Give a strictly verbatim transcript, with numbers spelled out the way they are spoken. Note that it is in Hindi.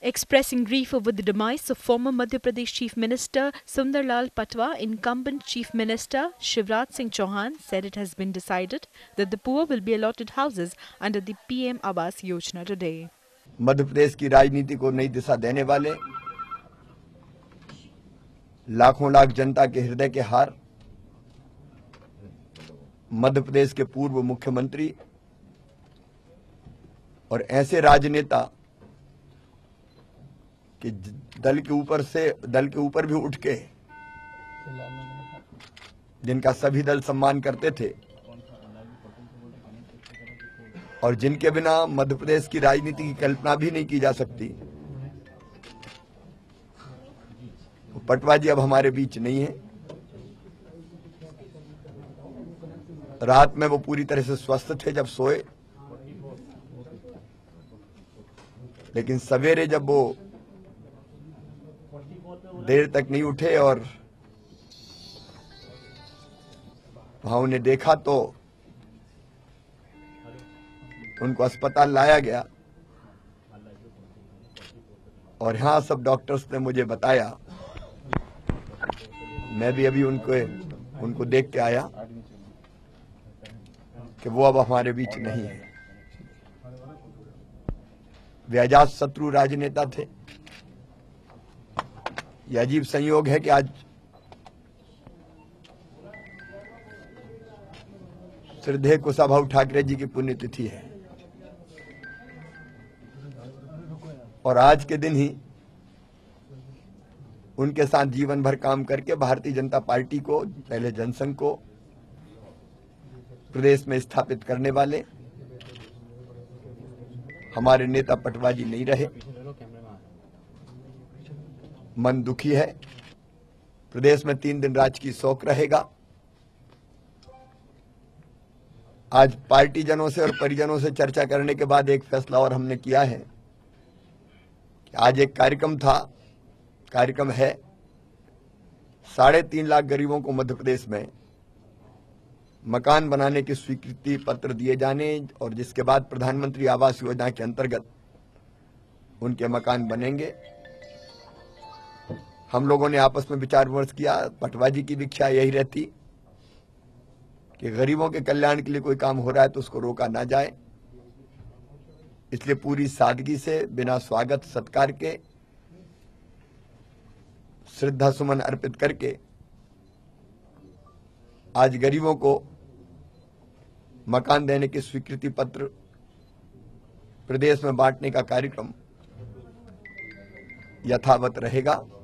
Expressing grief over the demise of former Madhya Pradesh Chief Minister Sunderlal Patwa, incumbent Chief Minister Shivraj Singh Chouhan said it has been decided that the poor will be allotted houses under the P M Awas Yojana today. Madhya Pradesh की राजनीति को नई दिशा देने वाले लाखों लाख जनता के हृदय के हार मध्य प्रदेश के पूर्व मुख्यमंत्री और ऐसे राजनेता कि दल के ऊपर से दल के ऊपर भी उठ के जिनका सभी दल सम्मान करते थे और जिनके बिना मध्य प्रदेश की राजनीति की कल्पना भी नहीं की जा सकती। पटवा जी अब हमारे बीच नहीं है। रात में वो पूरी तरह से स्वस्थ थे जब सोए, लेकिन सवेरे जब वो देर तक नहीं उठे और वहां उन्हें देखा तो उनको अस्पताल लाया गया और यहाँ सब डॉक्टर्स ने मुझे बताया, मैं भी अभी उनको उनको देख के आया कि वो अब हमारे बीच नहीं है। वे अजात शत्रु राजनेता थे। यह अजीब संयोग है कि आज श्रद्धेय कुशाभाऊ ठाकरे जी की पुण्यतिथि है और आज के दिन ही उनके साथ जीवन भर काम करके भारतीय जनता पार्टी को, पहले जनसंघ को प्रदेश में स्थापित करने वाले हमारे नेता पटवा जी नहीं रहे। मन दुखी है। प्रदेश में तीन दिन राजकीय शोक रहेगा। आज पार्टी जनों से और परिजनों से चर्चा करने के बाद एक फैसला और हमने किया है। आज एक कार्यक्रम था, कार्यक्रम है, साढ़े तीन लाख गरीबों को मध्य प्रदेश में मकान बनाने की स्वीकृति पत्र दिए जाने और जिसके बाद प्रधानमंत्री आवास योजना के अंतर्गत उनके मकान बनेंगे। हम लोगों ने आपस में विचार विमर्श किया। पटवा जी की भी इच्छा यही रहती कि गरीबों के कल्याण के लिए कोई काम हो रहा है तो उसको रोका ना जाए, इसलिए पूरी सादगी से बिना स्वागत सत्कार के श्रद्धा सुमन अर्पित करके आज गरीबों को मकान देने के स्वीकृति पत्र प्रदेश में बांटने का कार्यक्रम यथावत रहेगा।